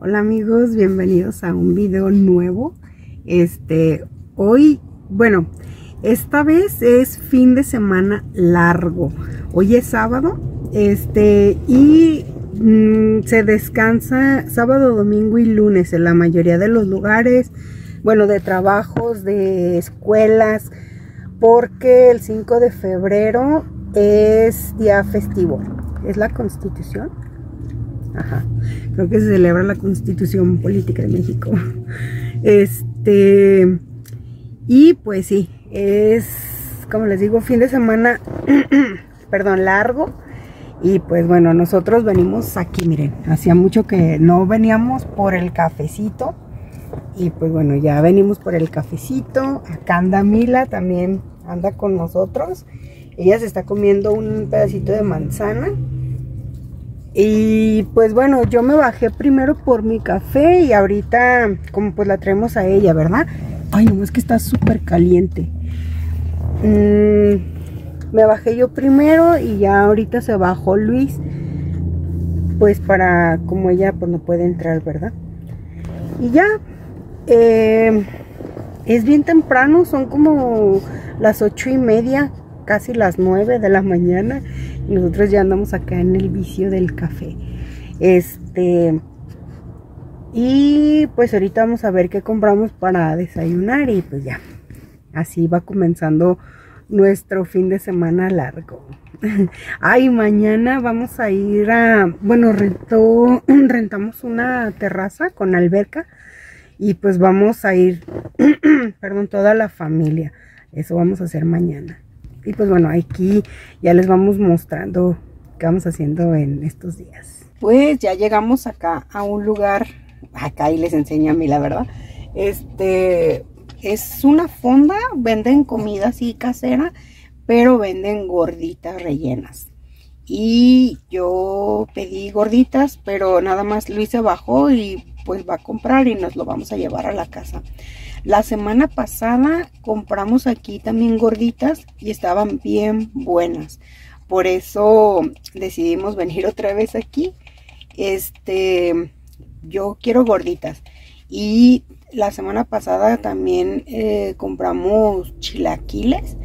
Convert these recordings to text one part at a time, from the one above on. Hola amigos, bienvenidos a un video nuevo. Hoy, bueno, esta vez es fin de semana largo. Hoy es sábado, y se descansa sábado, domingo y lunes en la mayoría de los lugares, bueno, de trabajos, de escuelas, porque el 5 de febrero es día festivo. ¿Es la Constitución? Ajá, creo que se celebra la Constitución Política de México. Y pues sí, es, como les digo, fin de semana, perdón, largo. Y pues bueno, nosotros venimos aquí, miren, hacía mucho que no veníamos por el cafecito. Y pues bueno, ya venimos por el cafecito. Acá anda Mila, también anda con nosotros. Ella se está comiendo un pedacito de manzana. Y pues bueno, yo me bajé primero por mi café y ahorita como pues la traemos a ella, ¿verdad? Ay, no, es que está súper caliente. Me bajé yo primero y ya ahorita se bajó Luis. Pues para, como ella pues no puede entrar, ¿verdad? Y ya, es bien temprano, son como las 8:30. Casi las 9 de la mañana y nosotros ya andamos acá en el vicio del café. Y pues ahorita vamos a ver qué compramos para desayunar y pues ya, así va comenzando nuestro fin de semana largo. Ay, mañana vamos a ir a, bueno, rentamos una terraza con alberca y pues vamos a ir, perdón, toda la familia. Eso vamos a hacer mañana. Y pues bueno, aquí ya les vamos mostrando qué vamos haciendo en estos días. Pues ya llegamos acá a un lugar, acá y les enseño a mí, la verdad. Es una fonda, venden comida así casera, pero venden gorditas rellenas. Y yo pedí gorditas, pero nada más Luis se bajó y pues va a comprar y nos lo vamos a llevar a la casa. La semana pasada compramos aquí también gorditas y estaban bien buenas. Por eso decidimos venir otra vez aquí. Yo quiero gorditas. Y la semana pasada también compramos chilaquiles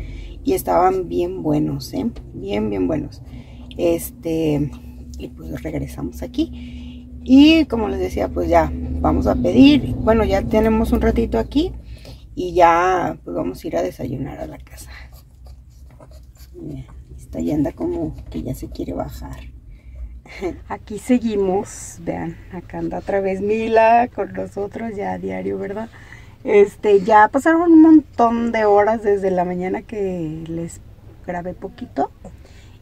y estaban bien buenos, ¿eh? Bien, bien buenos. Y pues regresamos aquí. Y como les decía, pues ya vamos a pedir. Bueno, ya tenemos un ratito aquí y ya pues vamos a ir a desayunar a la casa. Esta ya anda como que ya se quiere bajar. Aquí seguimos, vean, acá anda otra vez Mila con nosotros ya a diario, ¿verdad? Ya pasaron un montón de horas desde la mañana que les grabé poquito.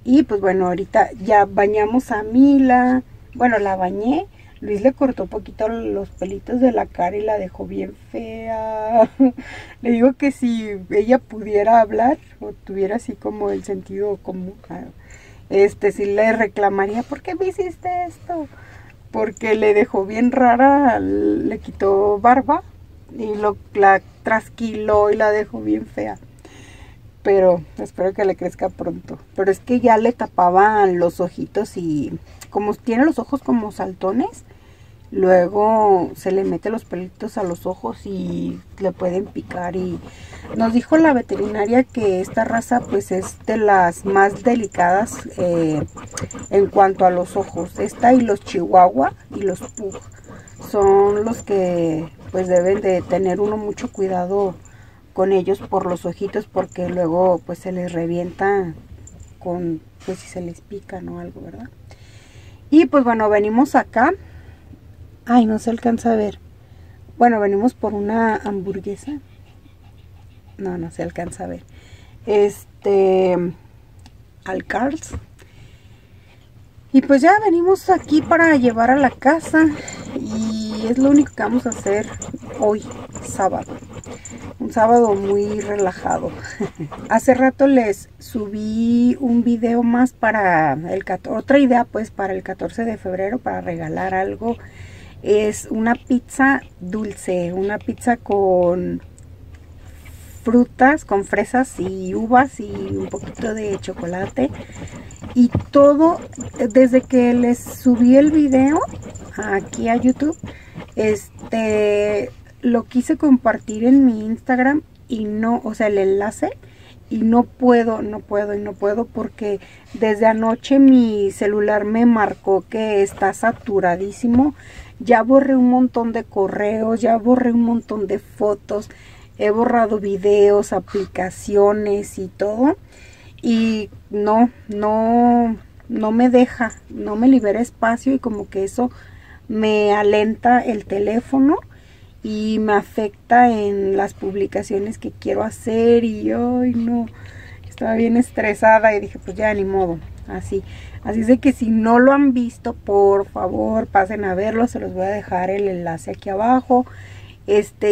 Y pues bueno, ahorita ya bañamos a Mila. Bueno, la bañé, Luis le cortó poquito los pelitos de la cara y la dejó bien fea. Le digo que si ella pudiera hablar o tuviera así como el sentido común, sí le reclamaría, ¿por qué me hiciste esto? Porque le dejó bien rara, le quitó barba y la trasquiló y la dejó bien fea. Pero espero que le crezca pronto. Pero es que ya le tapaban los ojitos y como tiene los ojos como saltones, luego se le mete los pelitos a los ojos y le pueden picar. Y nos dijo la veterinaria que esta raza pues es de las más delicadas en cuanto a los ojos. Esta y los chihuahua y los pug son los que pues deben de tener uno mucho cuidado con ellos por los ojitos, porque luego pues se les revienta con, pues si se les pica, ¿no? Algo, ¿verdad? Y pues bueno, venimos acá. Ay, no se alcanza a ver. Bueno, venimos por una hamburguesa. No, no se alcanza a ver. Al Carl's. Y pues ya venimos aquí para llevar a la casa. Y es lo único que vamos a hacer hoy, sábado. Un sábado muy relajado. Hace rato les subí un video más para el 14, otra idea pues para el 14 de febrero para regalar algo. Es una pizza dulce, una pizza con frutas, con fresas y uvas y un poquito de chocolate. Y todo, desde que les subí el video aquí a YouTube, lo quise compartir en mi Instagram y no, o sea, el enlace, y no puedo porque desde anoche mi celular me marcó que está saturadísimo. Ya borré un montón de correos, ya borré un montón de fotos, he borrado videos, aplicaciones y todo. Y no me deja, no me libera espacio, y como que eso me alenta el teléfono y me afecta en las publicaciones que quiero hacer. Y ay, no, estaba bien estresada y dije, pues ya ni modo, así es de que si no lo han visto, por favor pasen a verlo. Se los voy a dejar el enlace aquí abajo.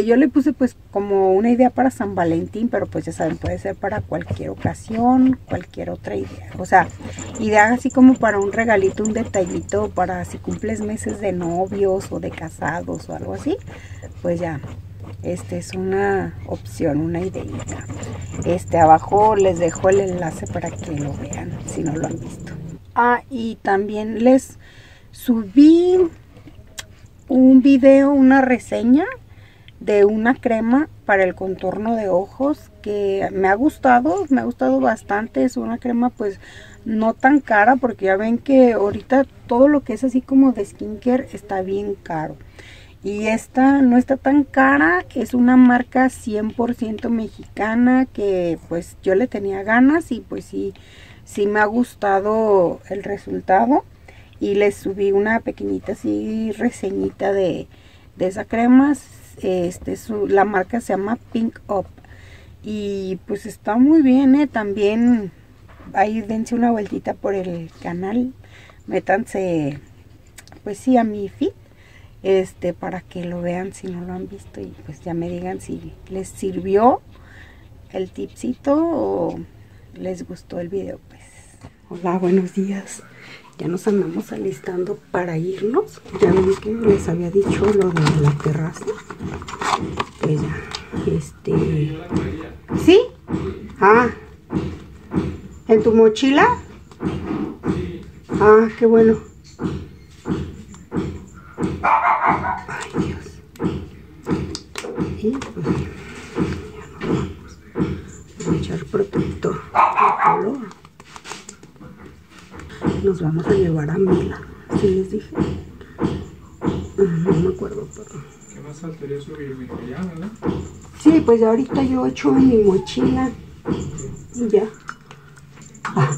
Yo le puse pues como una idea para San Valentín, pero pues ya saben, puede ser para cualquier ocasión, cualquier otra idea. O sea, idea así como para un regalito, un detallito, para si cumples meses de novios o de casados o algo así, pues ya, es una opción, una ideita. Abajo les dejo el enlace para que lo vean si no lo han visto. Ah, y también les subí un video, una reseña de una crema para el contorno de ojos que me ha gustado bastante. Es una crema pues no tan cara, porque ya ven que ahorita todo lo que es así como de skincare está bien caro, y esta no está tan cara. Es una marca 100% mexicana que pues yo le tenía ganas, y pues sí me ha gustado el resultado, y les subí una pequeñita así reseñita de esa crema. La marca se llama Pink Up, y pues está muy bien, ¿eh? También ahí dense una vueltita por el canal, métanse pues sí a mi feed, para que lo vean si no lo han visto, y pues ya me digan si les sirvió el tipcito o les gustó el video. Pues hola, buenos días. Ya nos andamos alistando para irnos. Ya ven que les había dicho lo de la terraza. Pues ya, ¿sí? Ah, ¿en tu mochila? Ah, qué bueno. Ay, Dios. Y pues ya nos vamos. Voy a echar protector de calor. Nos vamos a llevar a Mila, ¿sí les dije? No me acuerdo, pero... ¿Qué más faltaría subir? ¿Ya, verdad? Sí, pues ahorita yo echo en mi mochila y ya. Ah,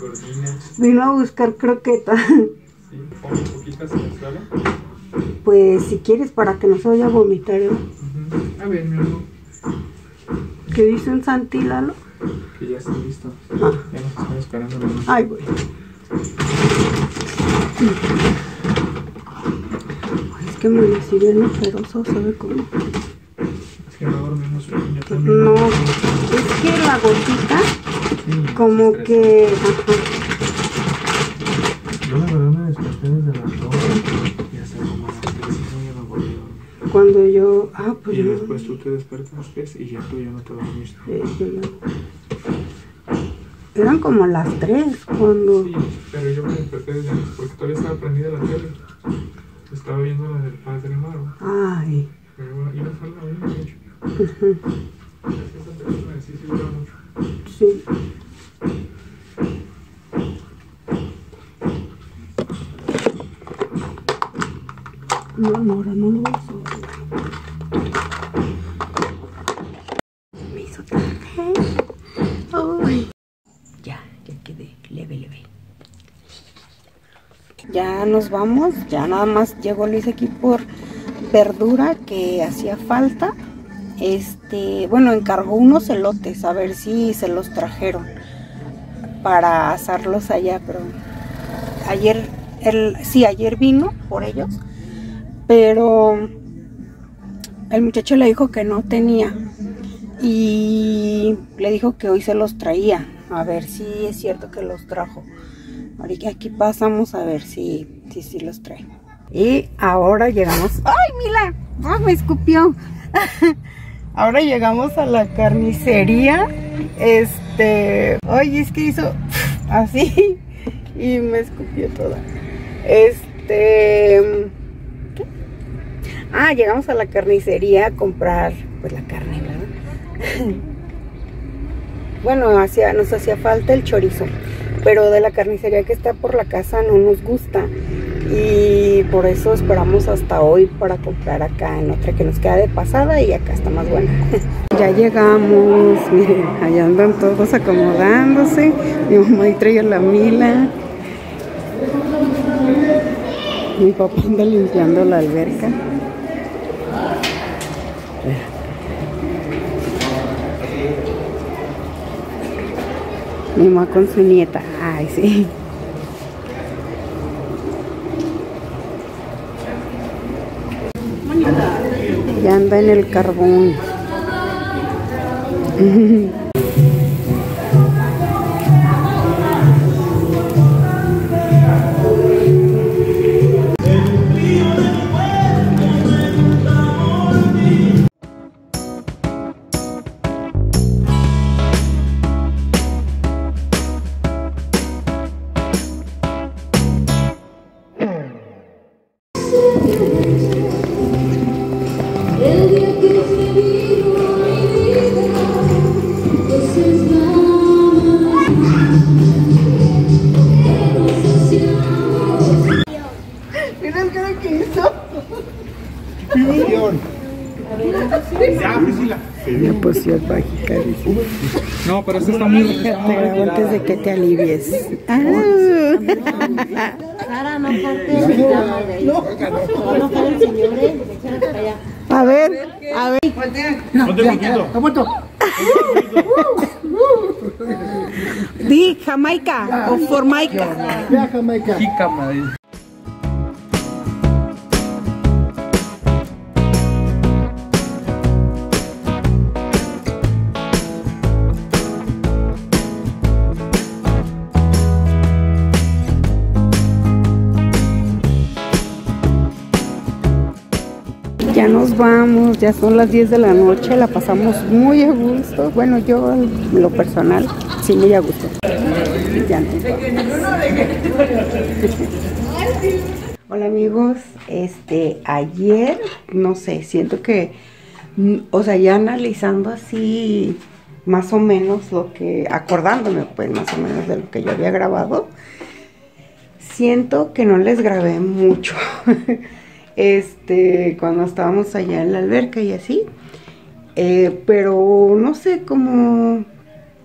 vino a buscar croquetas. ¿Sí? ¿Pongo poquitas en la sala? Pues si quieres, para que no se vaya a vomitar, ¿eh? A ver, mi amor. ¿Qué dicen Santi y Lalo? Que ya está listo. Ah. Ya nos están esperando. Ay, güey. Es que me decía bien asqueroso, ¿sabe cómo? Es que no dormimos bien, yo también. No, es que la gotita, sí, como que... Ajá. Yo la verdad me desperté desde las 2 y hasta como a las 3 y no volví a dormir. Cuando yo... Ah, pues... Y después tú te despertas pues, y ya tú ya no te dormiste. Eran como las 3 cuando... Sí, pero yo me desperté desde antes porque todavía estaba prendida la tele. Estaba viendo la del Padre Maro. Ay. Pero bueno, iba a estar la misma noche. Esa película sí sirvió mucho. Sí. No, ahora no lo voy a subir. Me hizo tarde. Leve. Ya nos vamos, ya nada más llegó Luis aquí por verdura que hacía falta. Bueno, encargó unos elotes, a ver si se los trajeron para asarlos allá, pero ayer, ayer vino por ellos, pero el muchacho le dijo que no tenía y le dijo que hoy se los traía. A ver si es cierto que los trajo. Ahorita aquí pasamos a ver si los trae. Y ahora llegamos... ¡Ay, Mila! ¡Ah, me escupió! Ahora llegamos a la carnicería. Ay, es que hizo así y me escupió toda. ¿Qué? Ah, llegamos a la carnicería a comprar, pues, la carne, ¿verdad? Bueno, nos hacía falta el chorizo, pero de la carnicería que está por la casa no nos gusta. Y por eso esperamos hasta hoy para comprar acá en otra que nos queda de pasada, y acá está más buena. Ya llegamos, miren, allá andan todos acomodándose. Mi mamá ahí traía la Mila. Mi papá anda limpiando la alberca. Mi mamá con su nieta, ay sí. Ya anda en el carbón. No, pero eso está muy rico. Te grabo antes de que te alivies. Sara, no cortes. No, a ver, a ver. Está muerto. Di Jamaica o Formaica. Ya, Jamaica. Ya nos vamos, ya son las 10 de la noche, la pasamos muy a gusto. Bueno, yo en lo personal, sí, muy a gusto. Ya. Hola amigos, ayer, no sé, siento que, o sea, ya analizando así, más o menos lo que, acordándome pues más o menos de lo que yo había grabado, siento que no les grabé mucho. Cuando estábamos allá en la alberca y así, pero no sé, como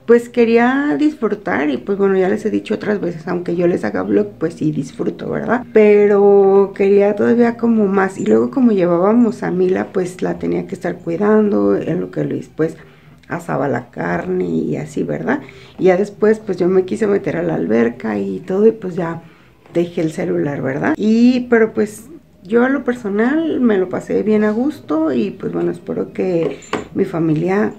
pues quería disfrutar, y pues bueno, ya les he dicho otras veces, aunque yo les haga vlog, pues sí disfruto, ¿verdad? Pero quería todavía como más, y luego como llevábamos a Mila, pues la tenía que estar cuidando, en lo que Luis pues asaba la carne y así, ¿verdad? Y ya después pues yo me quise meter a la alberca y todo, y pues ya dejé el celular, ¿verdad? Y pero pues yo a lo personal me lo pasé bien a gusto, y pues bueno, espero que mi familia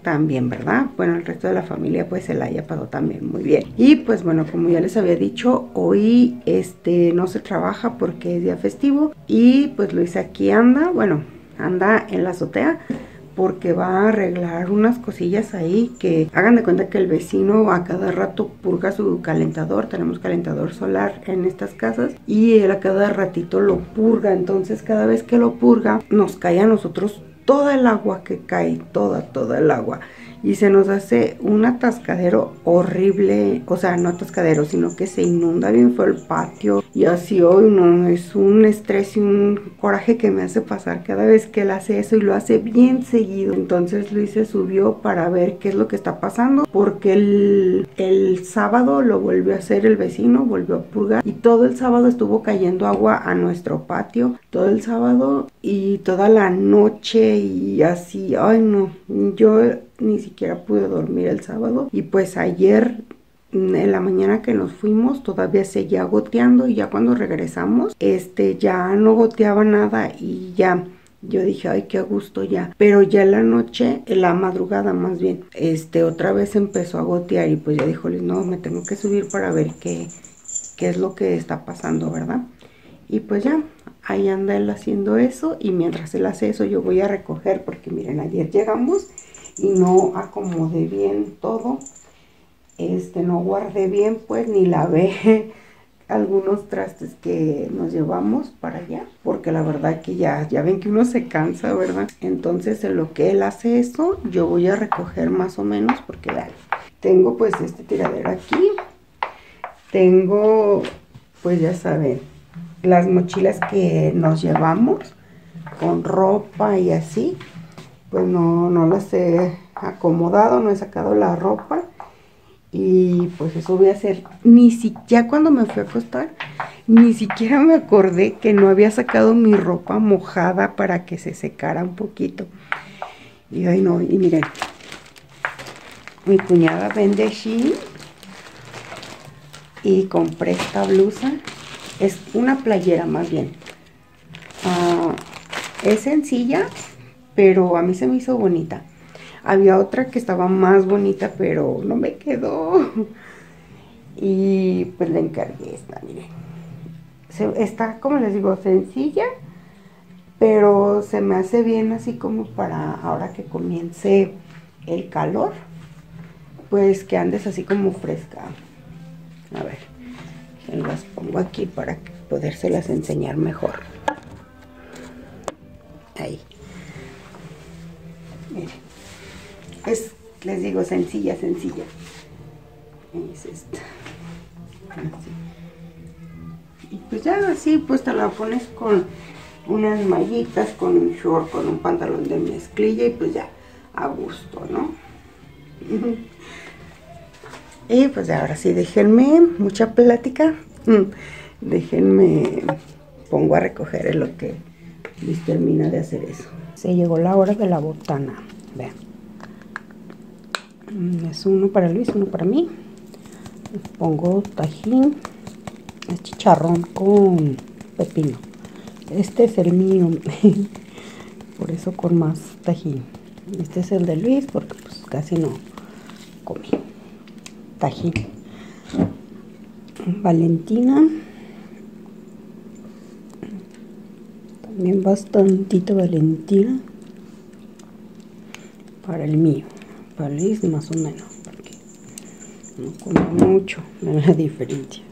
también, ¿verdad? Bueno, el resto de la familia pues se la haya pasado también muy bien. Y pues bueno, como ya les había dicho, hoy no se trabaja porque es día festivo, y pues Luis aquí anda, bueno, anda en la azotea porque va a arreglar unas cosillas ahí, que hagan de cuenta que el vecino a cada rato purga su calentador. Tenemos calentador solar en estas casas, y él a cada ratito lo purga. Entonces cada vez que lo purga nos cae a nosotros toda el agua que cae, toda el agua, y se nos hace un atascadero horrible. O sea, no atascadero, sino que se inunda bien fue el patio, y así hoy no, es un estrés y un coraje que me hace pasar cada vez que él hace eso, y lo hace bien seguido. Entonces Luis se subió para ver qué es lo que está pasando, porque el sábado lo volvió a hacer el vecino, volvió a purgar, y todo el sábado estuvo cayendo agua a nuestro patio, todo el sábado y toda la noche, y así, ay no, yo ni siquiera pude dormir el sábado. Y pues ayer en la mañana que nos fuimos todavía seguía goteando, y ya cuando regresamos ya no goteaba nada, y ya yo dije, ay qué gusto ya. Pero ya en la noche, en la madrugada más bien, otra vez empezó a gotear, y pues ya dijo Luis, no, me tengo que subir para ver qué es lo que está pasando, ¿verdad? Y pues ya, ahí anda él haciendo eso, y mientras él hace eso yo voy a recoger, porque miren, ayer llegamos y no acomodé bien todo, no guardé bien pues, ni lavé algunos trastes que nos llevamos para allá, porque la verdad que ya ven que uno se cansa, ¿verdad? Entonces en lo que él hace eso, yo voy a recoger más o menos, porque vean, tengo pues este tiradero aquí, tengo pues ya saben, las mochilas que nos llevamos con ropa y así, pues no las he acomodado, no he sacado la ropa. Y pues eso voy a hacer. Ya cuando me fui a acostar, ni siquiera me acordé que no había sacado mi ropa mojada para que se secara un poquito. Y ay no, y miren, mi cuñada vende Shein y compré esta blusa. Es una playera más bien. Es sencilla, pero a mí se me hizo bonita. Había otra que estaba más bonita, pero no me quedó. Y pues le encargué esta, miren. Está, como les digo, sencilla, pero se me hace bien así como para ahora que comience el calor. Pues que andes así como fresca. A ver, se las pongo aquí para podérselas enseñar mejor. Ahí. Miren. Es, les digo, sencilla, sencilla. Es esta. Así. Y pues ya así, pues te la pones con unas mallitas, con un short, con un pantalón de mezclilla y pues ya, a gusto, ¿no? Y pues ahora sí, déjenme, mucha plática. Déjenme, pongo a recoger en lo que Luis termina de hacer eso. Se llegó la hora de la botana, vean. Es uno para Luis, uno para mí. Pongo tajín, es chicharrón con pepino. Este es el mío, por eso con más tajín. Este es el de Luis porque pues casi no comí tajín. Valentina, también bastantito Valentina para el mío. Para Luis más o menos, porque no como mucho, no es la diferencia.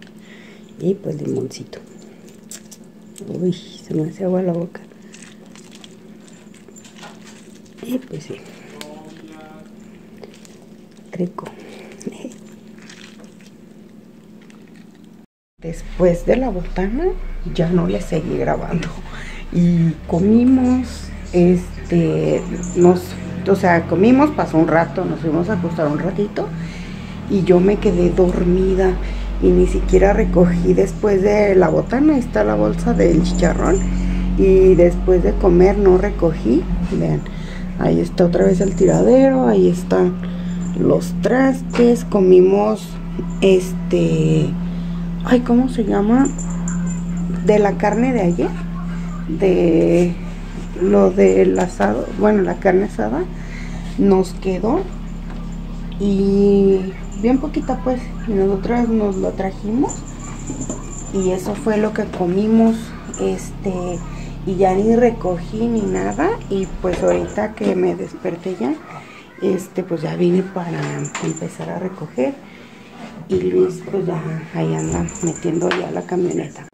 Y pues limoncito. Uy, se me hace agua la boca. Y pues sí, rico. Después de la botana ya no le seguí grabando y comimos, o sea, comimos, pasó un rato, nos fuimos a acostar un ratito y yo me quedé dormida y ni siquiera recogí después de la botana. Ahí está la bolsa del chicharrón y después de comer no recogí. Vean, ahí está otra vez el tiradero, ahí están los trastes. Comimos ay, ¿cómo se llama? De la carne de ayer, de lo del asado, bueno, la carne asada nos quedó y bien poquita pues, y nosotras nos lo trajimos y eso fue lo que comimos, y ya ni recogí ni nada. Y pues ahorita que me desperté ya, pues ya vine para empezar a recoger y Luis pues ya ahí anda metiendo ya la camioneta.